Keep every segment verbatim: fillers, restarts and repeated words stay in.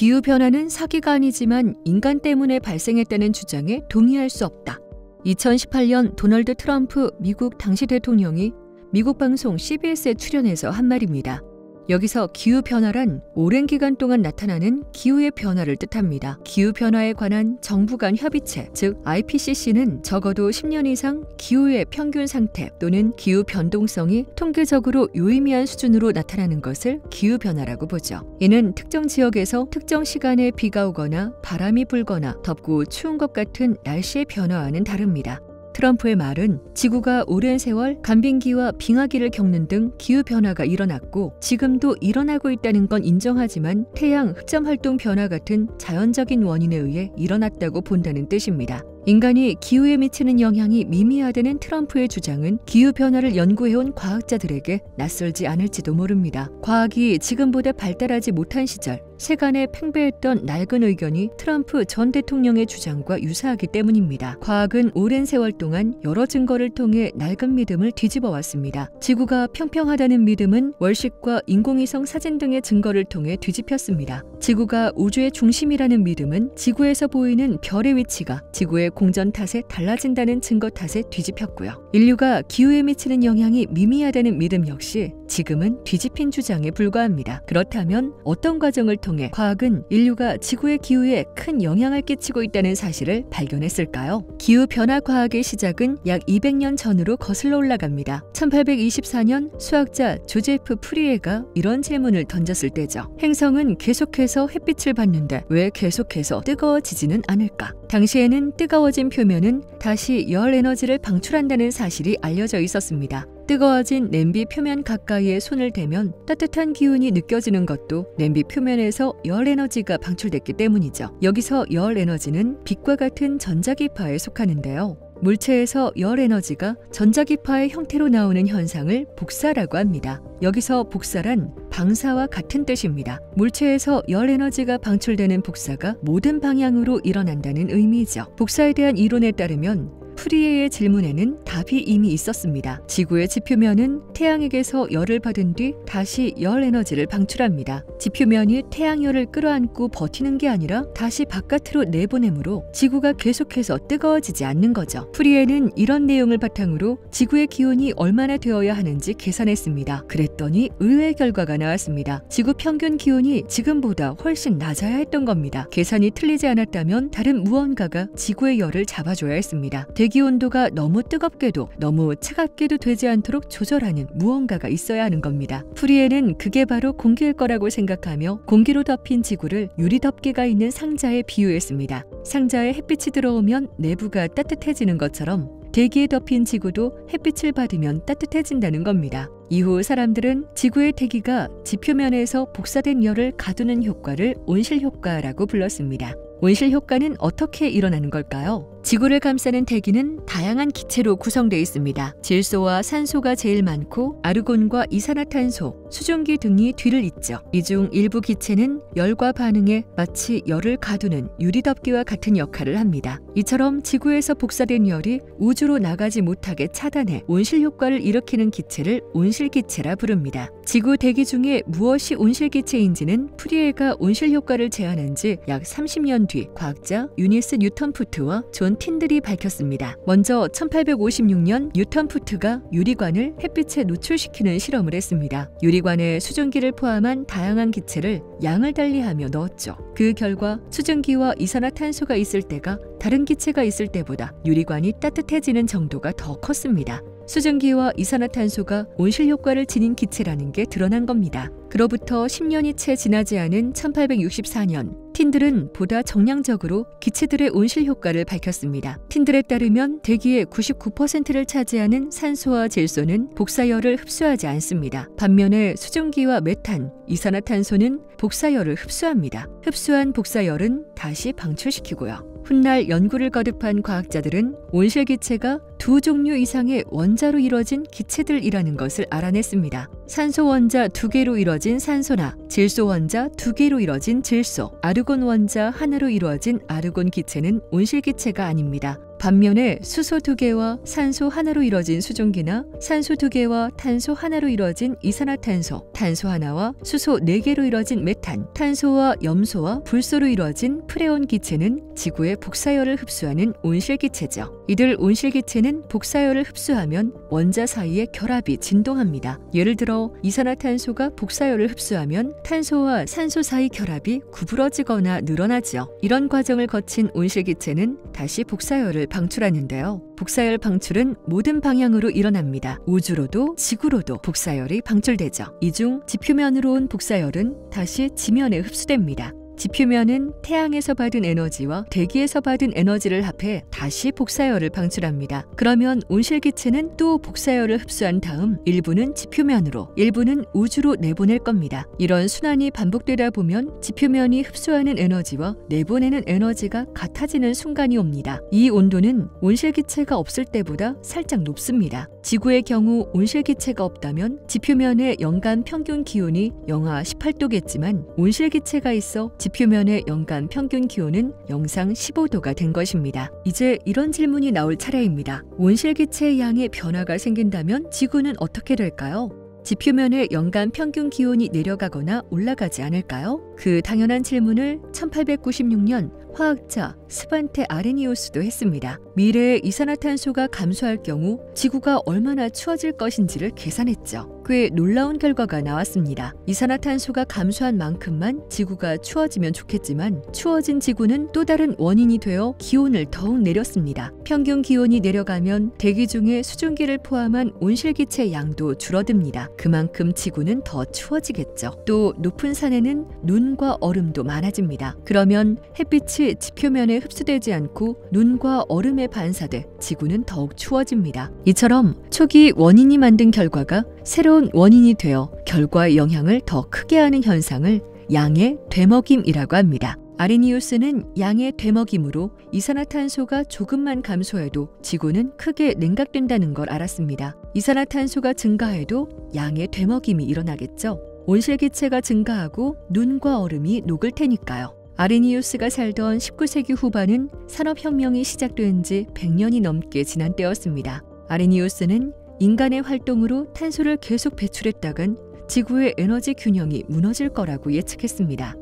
기후변화는 사기가 아니지만 인간 때문에 발생했다는 주장에 동의할 수 없다. 이천십팔 년 도널드 트럼프 미국 당시 대통령이 미국 방송 씨비에스에 출연해서 한 말입니다. 여기서 기후변화란 오랜 기간 동안 나타나는 기후의 변화를 뜻합니다. 기후변화에 관한 정부 간 협의체, 즉 아이피씨씨는 적어도 십 년 이상 기후의 평균 상태 또는 기후 변동성이 통계적으로 유의미한 수준으로 나타나는 것을 기후변화라고 보죠. 이는 특정 지역에서 특정 시간에 비가 오거나 바람이 불거나 덥고 추운 것 같은 날씨의 변화와는 다릅니다. 트럼프의 말은 지구가 오랜 세월 간빙기와 빙하기를 겪는 등 기후변화가 일어났고 지금도 일어나고 있다는 건 인정하지만 태양 흑점활동 변화 같은 자연적인 원인에 의해 일어났다고 본다는 뜻입니다. 인간이 기후에 미치는 영향이 미미하다는 트럼프의 주장은 기후변화를 연구해온 과학자들에게 낯설지 않을지도 모릅니다. 과학이 지금보다 발달하지 못한 시절, 세간에 팽배했던 낡은 의견이 트럼프 전 대통령의 주장과 유사하기 때문입니다. 과학은 오랜 세월 동안 여러 증거를 통해 낡은 믿음을 뒤집어 왔습니다. 지구가 평평하다는 믿음은 월식과 인공위성 사진 등의 증거를 통해 뒤집혔습니다. 지구가 우주의 중심이라는 믿음은 지구에서 보이는 별의 위치가 지구의 공전 탓에 달라진다는 증거 탓에 뒤집혔고요. 인류가 기후에 미치는 영향이 미미하다는 믿음 역시 지금은 뒤집힌 주장에 불과합니다. 그렇다면 어떤 과정을 통해 과학은 인류가 지구의 기후에 큰 영향을 끼치고 있다는 사실을 발견했을까요? 기후변화 과학의 시작은 약 이백 년 전으로 거슬러 올라갑니다. 천팔백이십사 년 수학자 조제프 프리에가 이런 질문을 던졌을 때죠. 행성은 계속해서 햇빛을 받는데 왜 계속해서 뜨거워지지는 않을까? 당시에는 뜨거워진 표면은 다시 열 에너지를 방출한다는 사실이 알려져 있었습니다. 뜨거워진 냄비 표면 가까이에 손을 대면 따뜻한 기운이 느껴지는 것도 냄비 표면에서 열 에너지가 방출됐기 때문이죠. 여기서 열 에너지는 빛과 같은 전자기파에 속하는데요. 물체에서 열 에너지가 전자기파의 형태로 나오는 현상을 복사라고 합니다. 여기서 복사란 방사와 같은 뜻입니다. 물체에서 열 에너지가 방출되는 복사가 모든 방향으로 일어난다는 의미죠. 복사에 대한 이론에 따르면 프리에의 질문에는 답이 이미 있었습니다. 지구의 지표면은 태양에게서 열을 받은 뒤 다시 열 에너지를 방출합니다. 지표면이 태양열을 끌어안고 버티는 게 아니라 다시 바깥으로 내보내므로 지구가 계속해서 뜨거워지지 않는 거죠. 프리에는 이런 내용을 바탕으로 지구의 기온이 얼마나 되어야 하는지 계산했습니다. 그랬더니 의외의 결과가 나왔습니다. 지구 평균 기온이 지금보다 훨씬 낮아야 했던 겁니다. 계산이 틀리지 않았다면 다른 무언가가 지구의 열을 잡아줘야 했습니다. 대기온도가 너무 뜨겁게도 너무 차갑게도 되지 않도록 조절하는 무언가가 있어야 하는 겁니다. 프리에는 그게 바로 공기일 거라고 생각하며 공기로 덮인 지구를 유리 덮개가 있는 상자에 비유했습니다. 상자에 햇빛이 들어오면 내부가 따뜻해지는 것처럼 대기에 덮인 지구도 햇빛을 받으면 따뜻해진다는 겁니다. 이후 사람들은 지구의 대기가 지표면에서 복사된 열을 가두는 효과를 온실효과라고 불렀습니다. 온실효과는 어떻게 일어나는 걸까요? 지구를 감싸는 대기는 다양한 기체로 구성되어 있습니다. 질소와 산소가 제일 많고 아르곤과 이산화탄소, 수증기 등이 뒤를 잇죠. 이 중 일부 기체는 열과 반응해 마치 열을 가두는 유리덮개와 같은 역할을 합니다. 이처럼 지구에서 복사된 열이 우주로 나가지 못하게 차단해 온실효과를 일으키는 기체를 온실기체라 부릅니다. 지구 대기 중에 무엇이 온실기체인지는 프리에가 온실효과를 제안한 지 약 삼십 년 뒤 과학자 유니스 뉴턴 푸트와 존 틴들이 밝혔습니다. 먼저 천팔백오십육 년 뉴턴 푸트가 유리관을 햇빛에 노출시키는 실험을 했습니다. 유리관에 수증기를 포함한 다양한 기체를 양을 달리하며 넣었죠. 그 결과 수증기와 이산화탄소가 있을 때가 다른 기체가 있을 때보다 유리관이 따뜻해지는 정도가 더 컸습니다. 수증기와 이산화탄소가 온실효과를 지닌 기체라는 게 드러난 겁니다. 그로부터 십 년이 채 지나지 않은 천팔백육십사 년 틴들은 보다 정량적으로 기체들의 온실효과를 밝혔습니다. 틴들에 따르면 대기의 구십구 퍼센트를 차지하는 산소와 질소는 복사열을 흡수하지 않습니다. 반면에 수증기와 메탄, 이산화탄소는 복사열을 흡수합니다. 흡수한 복사열은 다시 방출시키고요. 훗날 연구를 거듭한 과학자들은 온실기체가 두 종류 이상의 원자로 이루어진 기체들이라는 것을 알아냈습니다. 산소 원자 두 개로 이루어진 산소나 질소 원자 두 개로 이루어진 질소, 아르곤 원자 하나로 이루어진 아르곤 기체는 온실기체가 아닙니다. 반면에 수소 두 개와 산소 하나로 이루어진 수증기나 산소 두 개와 탄소 하나로 이루어진 이산화탄소, 탄소 하나와 수소 네 개로 이루어진 메탄, 탄소와 염소와 불소로 이루어진 프레온 기체는 지구의 복사열을 흡수하는 온실기체죠. 이들 온실기체는 복사열을 흡수하면 원자 사이의 결합이 진동합니다. 예를 들어 이산화탄소가 복사열을 흡수하면 탄소와 산소 사이 결합이 구부러지거나 늘어나죠. 이런 과정을 거친 온실기체는 다시 복사열을 방출하는데요. 복사열 방출은 모든 방향으로 일어납니다. 우주로도 지구로도 복사열이 방출되죠. 이 중 지표면으로 온 복사열은 다시 지면에 흡수됩니다. 지표면은 태양에서 받은 에너지와 대기에서 받은 에너지를 합해 다시 복사열을 방출합니다. 그러면 온실기체는 또 복사열을 흡수한 다음 일부는 지표면으로, 일부는 우주로 내보낼 겁니다. 이런 순환이 반복되다 보면 지표면이 흡수하는 에너지와 내보내는 에너지가 같아지는 순간이 옵니다. 이 온도는 온실기체가 없을 때보다 살짝 높습니다. 지구의 경우 온실기체가 없다면 지표면의 연간 평균 기온이 영하 십팔 도겠지만 온실기체가 있어 지표면의 연간 평균 기온은 영상 십오 도가 된 것입니다. 이제 이런 질문이 나올 차례입니다. 온실기체의 양의 변화가 생긴다면 지구는 어떻게 될까요? 지표면의 연간 평균 기온이 내려가거나 올라가지 않을까요? 그 당연한 질문을 천팔백구십육 년 화학자 스반테 아레니우스도 했습니다. 미래의 이산화탄소가 감소할 경우 지구가 얼마나 추워질 것인지를 계산했죠. 꽤 놀라운 결과가 나왔습니다. 이산화탄소가 감소한 만큼만 지구가 추워지면 좋겠지만 추워진 지구는 또 다른 원인이 되어 기온을 더욱 내렸습니다. 평균 기온이 내려가면 대기 중에 수증기를 포함한 온실기체 양도 줄어듭니다. 그만큼 지구는 더 추워지겠죠. 또 높은 산에는 눈과 얼음도 많아집니다. 그러면 햇빛이 지표면에 흡수되지 않고 눈과 얼음에 반사돼 지구는 더욱 추워집니다. 이처럼 초기 원인이 만든 결과가 새로운 원인이 되어 결과의 영향을 더 크게 하는 현상을 양의 되먹임이라고 합니다. 아레니우스는 양의 되먹임으로 이산화탄소가 조금만 감소해도 지구는 크게 냉각된다는 걸 알았습니다. 이산화탄소가 증가해도 양의 되먹임이 일어나겠죠. 온실기체가 증가하고 눈과 얼음이 녹을 테니까요. 아레니우스가 살던 십구 세기 후반은 산업혁명이 시작된 지 백 년이 넘게 지난 때였습니다. 아레니우스는 인간의 활동으로 탄소를 계속 배출했다간 지구의 에너지 균형이 무너질 거라고 예측했습니다.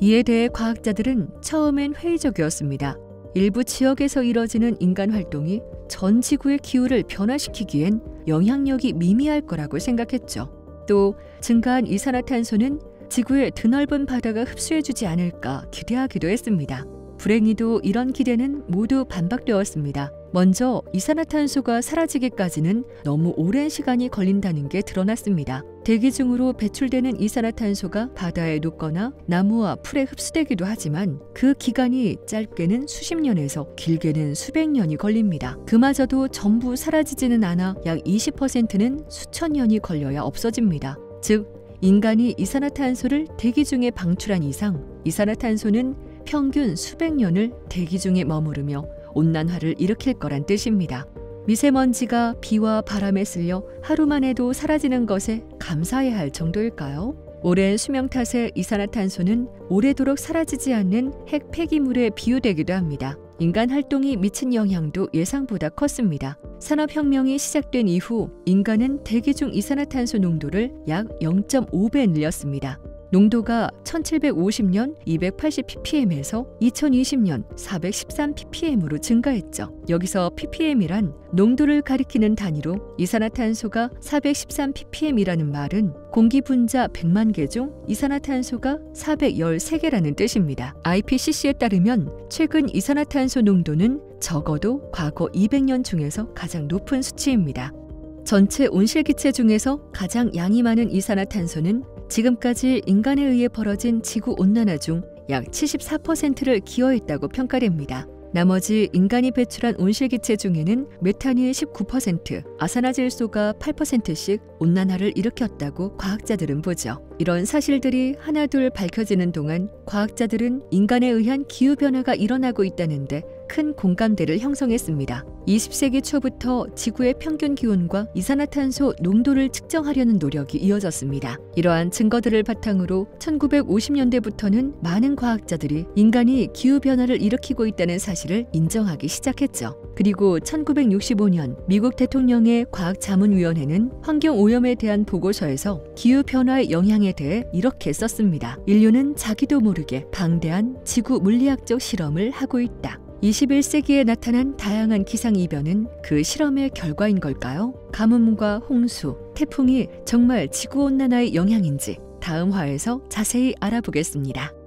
이에 대해 과학자들은 처음엔 회의적이었습니다. 일부 지역에서 이뤄지는 인간 활동이 전 지구의 기후를 변화시키기엔 영향력이 미미할 거라고 생각했죠. 또 증가한 이산화탄소는 지구의 드넓은 바다가 흡수해주지 않을까 기대하기도 했습니다. 불행히도 이런 기대는 모두 반박되었습니다. 먼저 이산화탄소가 사라지기까지는 너무 오랜 시간이 걸린다는 게 드러났습니다. 대기 중으로 배출되는 이산화탄소가 바다에 녹거나 나무와 풀에 흡수되기도 하지만 그 기간이 짧게는 수십 년에서 길게는 수백 년이 걸립니다. 그마저도 전부 사라지지는 않아 약 이십 퍼센트는 수천 년이 걸려야 없어집니다. 즉 인간이 이산화탄소를 대기 중에 방출한 이상 이산화탄소는 평균 수백 년을 대기 중에 머무르며 온난화를 일으킬 거란 뜻입니다. 미세먼지가 비와 바람에 쓸려 하루만 해도 사라지는 것에 감사해야 할 정도일까요? 오랜 수명 탓에 이산화탄소는 오래도록 사라지지 않는 핵 폐기물에 비유되기도 합니다. 인간 활동이 미친 영향도 예상보다 컸습니다. 산업혁명이 시작된 이후 인간은 대기 중 이산화탄소 농도를 약 영 점 오 배 늘렸습니다. 농도가 천칠백오십 년 이백팔십 ppm에서 이천이십 년 사백십삼 ppm으로 증가했죠. 여기서 ppm이란 농도를 가리키는 단위로 이산화탄소가 사백십삼 ppm이라는 말은 공기 분자 백만 개 중 이산화탄소가 사백십삼 개라는 뜻입니다. 아이 피 씨 씨에 따르면 최근 이산화탄소 농도는 적어도 과거 이백 년 중에서 가장 높은 수치입니다. 전체 온실기체 중에서 가장 양이 많은 이산화탄소는 지금까지 인간에 의해 벌어진 지구 온난화 중 약 칠십사 퍼센트를 기여했다고 평가됩니다. 나머지 인간이 배출한 온실기체 중에는 메탄이 십구 퍼센트, 아산화질소가 팔 퍼센트씩 온난화를 일으켰다고 과학자들은 보죠. 이런 사실들이 하나둘 밝혀지는 동안 과학자들은 인간에 의한 기후변화가 일어나고 있다는데 큰 공감대를 형성했습니다. 이십 세기 초부터 지구의 평균 기온과 이산화탄소 농도를 측정하려는 노력이 이어졌습니다. 이러한 증거들을 바탕으로 천구백오십 년대부터는 많은 과학자들이 인간이 기후변화를 일으키고 있다는 사실을 인정하기 시작했죠. 그리고 천구백육십오 년 미국 대통령의 과학자문위원회는 환경오염에 대한 보고서에서 기후변화의 영향에 대해 이렇게 썼습니다. 인류는 자기도 모르게 방대한 지구 물리학적 실험을 하고 있다. 이십일 세기에 나타난 다양한 기상이변은 그 실험의 결과인 걸까요? 가뭄과 홍수, 태풍이 정말 지구온난화의 영향인지 다음 화에서 자세히 알아보겠습니다.